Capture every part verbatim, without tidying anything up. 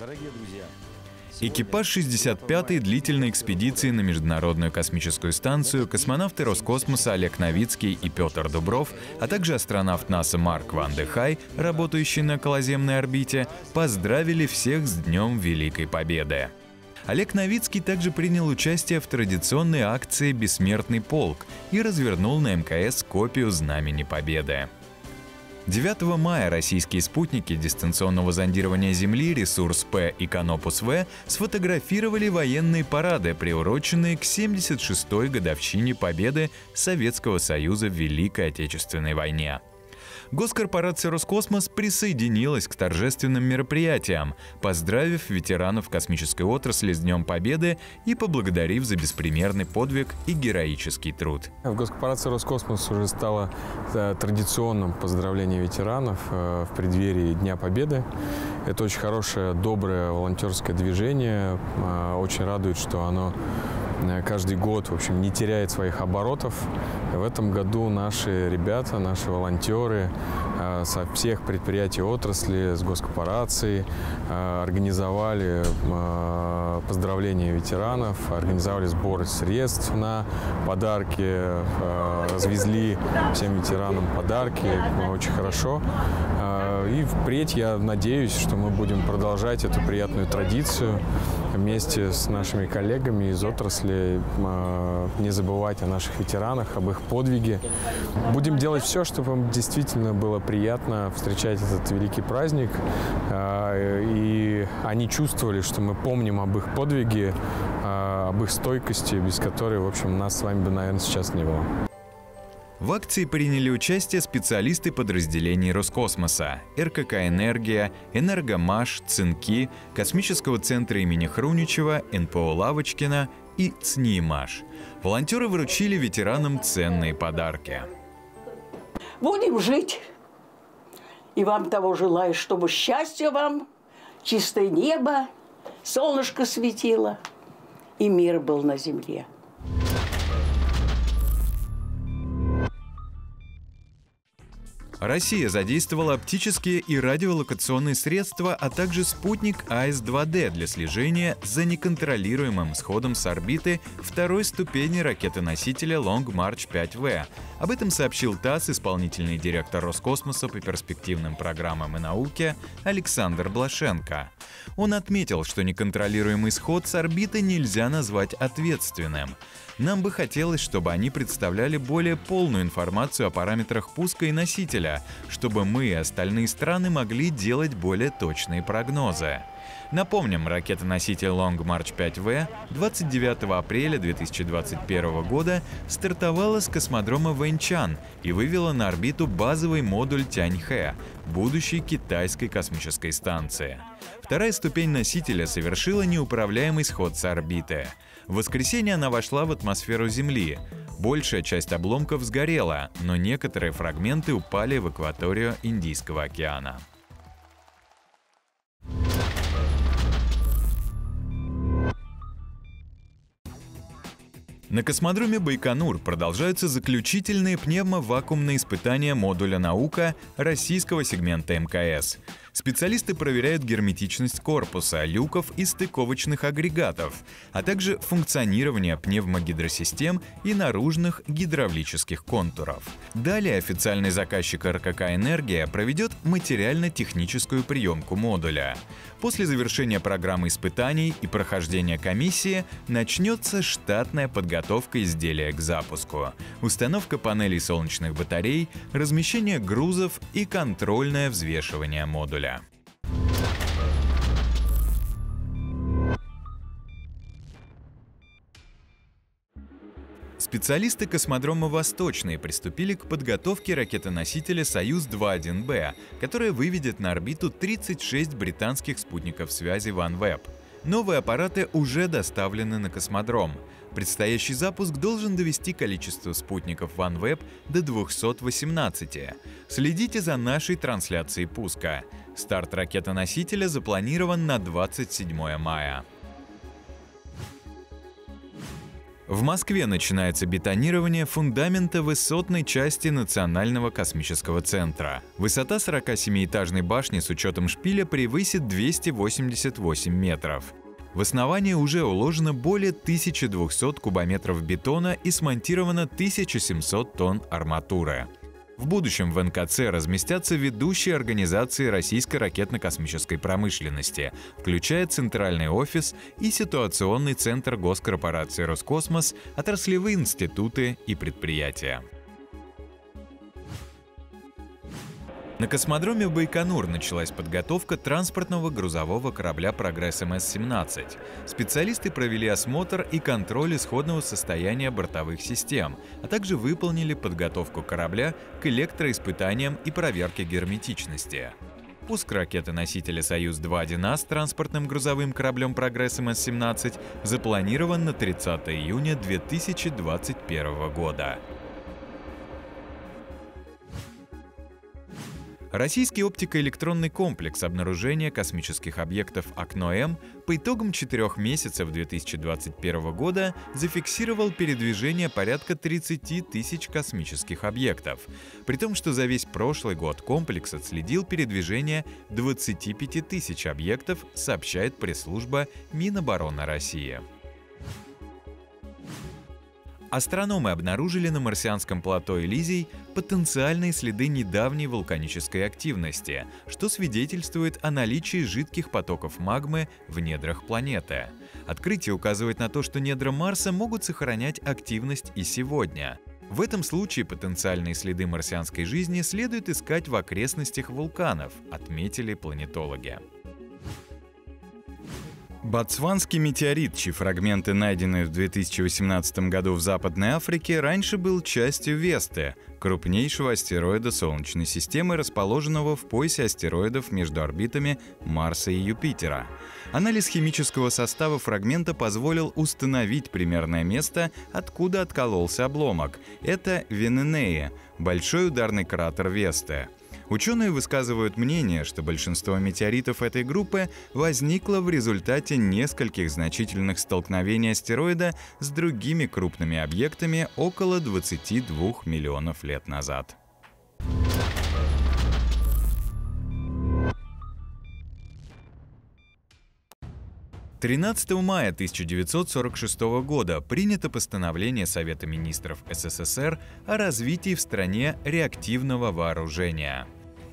Дорогие друзья, экипаж шестьдесят пятой длительной экспедиции на Международную космическую станцию, космонавты Роскосмоса Олег Новицкий и Петр Дубров, а также астронавт НАСА Марк Ван Де Хай, работающий на околоземной орбите, поздравили всех с Днем Великой Победы. Олег Новицкий также принял участие в традиционной акции «Бессмертный полк» и развернул на МКС копию Знамени Победы. девятого мая российские спутники дистанционного зондирования Земли «Ресурс-П» и «Канопус-В» сфотографировали военные парады, приуроченные к семьдесят шестой годовщине победы Советского Союза в Великой Отечественной войне. Госкорпорация «Роскосмос» присоединилась к торжественным мероприятиям, поздравив ветеранов космической отрасли с Днем Победы и поблагодарив за беспримерный подвиг и героический труд. В госкорпорации «Роскосмос» уже стало традиционным поздравление ветеранов в преддверии Дня Победы. Это очень хорошее, доброе волонтерское движение. Очень радует, что оно каждый год, в общем, не теряет своих оборотов. В этом году наши ребята, наши волонтеры со всех предприятий отрасли, с госкорпорацией организовали поздравления ветеранов, организовали сбор средств на подарки, развезли всем ветеранам подарки. Очень хорошо. И впредь я надеюсь, что мы будем продолжать эту приятную традицию вместе с нашими коллегами из отрасли, не забывать о наших ветеранах, об их подвиге. Будем делать все, чтобы вам действительно было приятно встречать этот великий праздник. И они чувствовали, что мы помним об их подвиге, об их стойкости, без которой, в общем, нас с вами бы, наверное, сейчас не было. В акции приняли участие специалисты подразделений Роскосмоса, эр ка ка «Энергия», «Энергомаш», ЦЭНКИ, Космического центра имени Хруничева, эн пэ о «Лавочкина» и ЦНИИМАШ. Волонтеры вручили ветеранам ценные подарки. Будем жить. И вам того желаю, чтобы счастья вам, чистое небо, солнышко светило и мир был на земле. Россия задействовала оптические и радиолокационные средства, а также спутник аист два дэ для слежения за неконтролируемым сходом с орбиты второй ступени ракеты-носителя Лонг Марч пять вэ. Об этом сообщил ТАСС исполнительный директор Роскосмоса по перспективным программам и науке Александр Блашенко. Он отметил, что неконтролируемый сход с орбиты нельзя назвать ответственным. Нам бы хотелось, чтобы они представляли более полную информацию о параметрах пуска и носителя, чтобы мы и остальные страны могли делать более точные прогнозы. Напомним, ракета-носитель Лонг Марч пять вэ двадцать девятого апреля две тысячи двадцать первого года стартовала с космодрома Вэньчан и вывела на орбиту базовый модуль Тяньхэ, будущей китайской космической станции. Вторая ступень носителя совершила неуправляемый сход с орбиты. В воскресенье она вошла в атмосферу Земли. Большая часть обломков сгорела, но некоторые фрагменты упали в акваторию Индийского океана. На космодроме Байконур продолжаются заключительные пневмовакуумные испытания модуля «Наука» российского сегмента МКС. Специалисты проверяют герметичность корпуса, люков и стыковочных агрегатов, а также функционирование пневмогидросистем и наружных гидравлических контуров. Далее официальный заказчик эр ка ка «Энергия» проведет материально-техническую приемку модуля. После завершения программы испытаний и прохождения комиссии начнется штатная подготовка. Подготовка изделия к запуску, установка панелей солнечных батарей, размещение грузов и контрольное взвешивание модуля. Специалисты космодрома «Восточный» приступили к подготовке ракетоносителя «Союз два точка один бэ», которая выведет на орбиту тридцать шесть британских спутников связи OneWeb. Новые аппараты уже доставлены на космодром. Предстоящий запуск должен довести количество спутников OneWeb до двухсот восемнадцати. Следите за нашей трансляцией пуска. Старт ракетоносителя запланирован на двадцать седьмое мая. В Москве начинается бетонирование фундамента высотной части Национального космического центра. Высота сорокасемиэтажной башни с учетом шпиля превысит двести восемьдесят восемь метров. В основании уже уложено более тысячи двухсот кубометров бетона и смонтировано тысяча семьсот тонн арматуры. В будущем в эн ка цэ разместятся ведущие организации российской ракетно-космической промышленности, включая Центральный офис и Ситуационный центр госкорпорации «Роскосмос», отраслевые институты и предприятия. На космодроме Байконур началась подготовка транспортного грузового корабля «Прогресс эм эс семнадцать». Специалисты провели осмотр и контроль исходного состояния бортовых систем, а также выполнили подготовку корабля к электроиспытаниям и проверке герметичности. Пуск ракеты-носителя «Союз два точка один а» с транспортным грузовым кораблем «Прогресс эм эс семнадцать» запланирован на тридцатое июня две тысячи двадцать первого года. Российский оптико-электронный комплекс обнаружения космических объектов «Окно-М» по итогам четырех месяцев две тысячи двадцать первого года зафиксировал передвижение порядка тридцати тысяч космических объектов, при том, что за весь прошлый год комплекс отследил передвижение двадцати пяти тысяч объектов, сообщает пресс-служба Минобороны России. Астрономы обнаружили на марсианском плато Элизий потенциальные следы недавней вулканической активности, что свидетельствует о наличии жидких потоков магмы в недрах планеты. Открытие указывает на то, что недра Марса могут сохранять активность и сегодня. В этом случае потенциальные следы марсианской жизни следует искать в окрестностях вулканов, отметили планетологи. Ботсванский метеорит, чьи фрагменты, найденные в две тысячи восемнадцатом году в Западной Африке, раньше был частью Весты, крупнейшего астероида Солнечной системы, расположенного в поясе астероидов между орбитами Марса и Юпитера. Анализ химического состава фрагмента позволил установить примерное место, откуда откололся обломок. Это Вененея, большой ударный кратер Весты. Ученые высказывают мнение, что большинство метеоритов этой группы возникло в результате нескольких значительных столкновений астероида с другими крупными объектами около двадцати двух миллионов лет назад. тринадцатого мая тысяча девятьсот сорок шестого года принято постановление Совета министров эс эс эс эр о развитии в стране реактивного вооружения.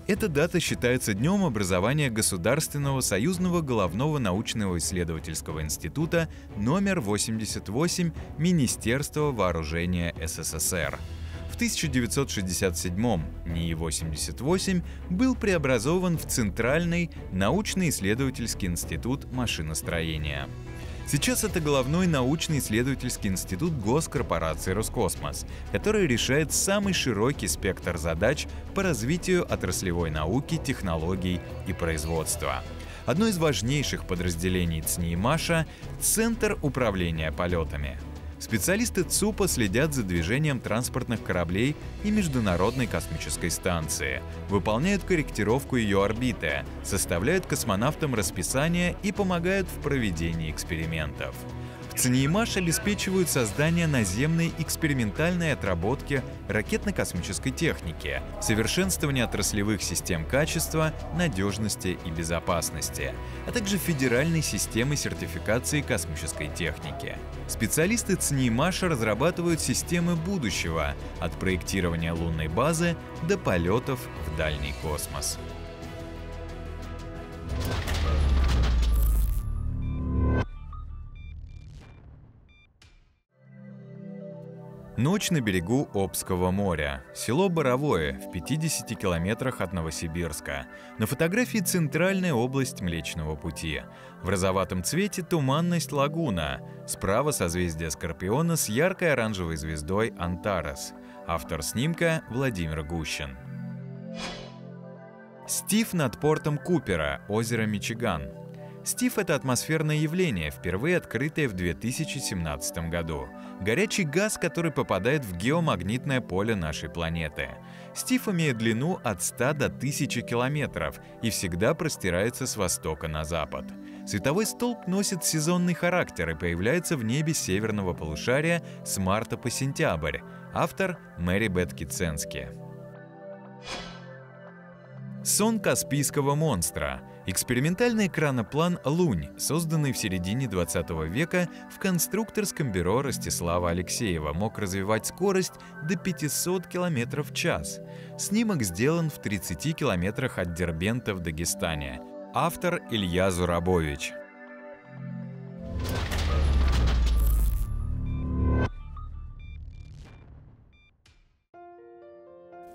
Эта дата считается днем образования Государственного союзного головного научного исследовательского института номер восемьдесят восемь Министерства вооружения эс эс эс эр. В тысяча девятьсот шестьдесят седьмом эн и и восемьдесят восемь был преобразован в Центральный научно-исследовательский институт машиностроения. Сейчас это головной научно-исследовательский институт госкорпорации «Роскосмос», который решает самый широкий спектр задач по развитию отраслевой науки, технологий и производства. Одно из важнейших подразделений ЦНИИМАШа — Центр управления полетами. Специалисты ЦУПа следят за движением транспортных кораблей и Международной космической станции, выполняют корректировку ее орбиты, составляют космонавтам расписание и помогают в проведении экспериментов. В ЦНИИМАШ обеспечивают создание наземной экспериментальной отработки ракетно-космической техники, совершенствование отраслевых систем качества, надежности и безопасности, а также федеральной системы сертификации космической техники. Специалисты ЦНИИМАШа разрабатывают системы будущего от проектирования лунной базы до полетов в дальний космос. Ночь на берегу Обского моря. Село Боровое в пятидесяти километрах от Новосибирска. На фотографии центральная область Млечного Пути. В розоватом цвете туманность лагуна. Справа созвездие Скорпиона с яркой оранжевой звездой Антарес. Автор снимка Владимир Гущин. Стив над портом Купера, озеро Мичиган. Стив — это атмосферное явление, впервые открытое в две тысячи семнадцатом году. Горячий газ, который попадает в геомагнитное поле нашей планеты. Стив имеет длину от ста до тысячи километров и всегда простирается с востока на запад. Световой столб носит сезонный характер и появляется в небе северного полушария с марта по сентябрь. Автор Мэри Бет Киценски. Сон Каспийского монстра. Экспериментальный краноплан «Лунь», созданный в середине двадцатого века в конструкторском бюро Ростислава Алексеева, мог развивать скорость до пятисот километров в час. Снимок сделан в тридцати километрах от Дербента в Дагестане. Автор Илья Зурабович.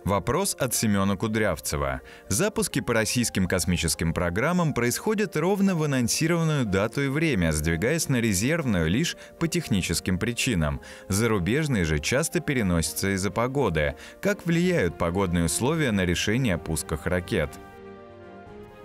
Вопрос от Семена Кудрявцева. Запуски по российским космическим программам происходят ровно в анонсированную дату и время, сдвигаясь на резервную лишь по техническим причинам. Зарубежные же часто переносятся из-за погоды. Как влияют погодные условия на решение о пусках ракет?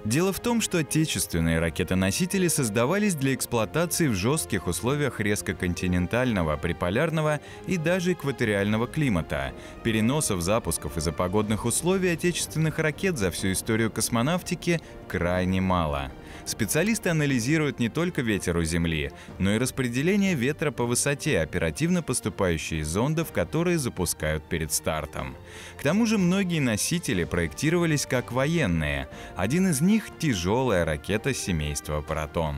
Дело в том, что отечественные ракетоносители создавались для эксплуатации в жестких условиях резкоконтинентального, приполярного и даже экваториального климата. Переносов запусков из-за погодных условий отечественных ракет за всю историю космонавтики крайне мало. Специалисты анализируют не только ветер у Земли, но и распределение ветра по высоте, оперативно поступающие из зондов, которые запускают перед стартом. К тому же многие носители проектировались как военные. Один из них — тяжелая ракета семейства «Протон».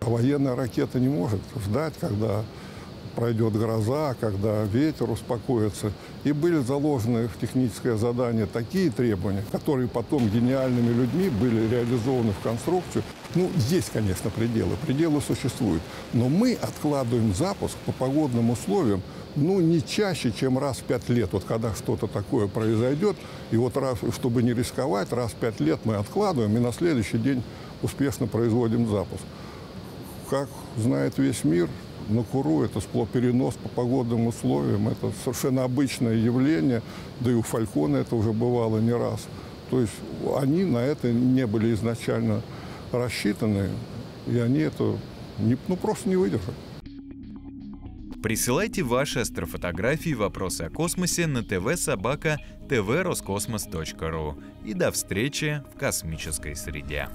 Военная ракета не может ждать, когда пройдет гроза, когда ветер успокоится. И были заложены в техническое задание такие требования, которые потом гениальными людьми были реализованы в конструкцию. Ну, есть, конечно, пределы. Пределы существуют. Но мы откладываем запуск по погодным условиям, ну, не чаще, чем раз в пять лет. Вот когда что-то такое произойдет, и вот раз, чтобы не рисковать, раз в пять лет мы откладываем, и на следующий день успешно производим запуск. Как знает весь мир, на Куру это перенос по погодным условиям. Это совершенно обычное явление, да и у Фалькона это уже бывало не раз. То есть они на это не были изначально рассчитаны, и они это не, ну, просто не выдержали. Присылайте ваши астрофотографии и вопросы о космосе на тэ вэ собака тэ вэ роскосмос точка ру. И до встречи в космической среде.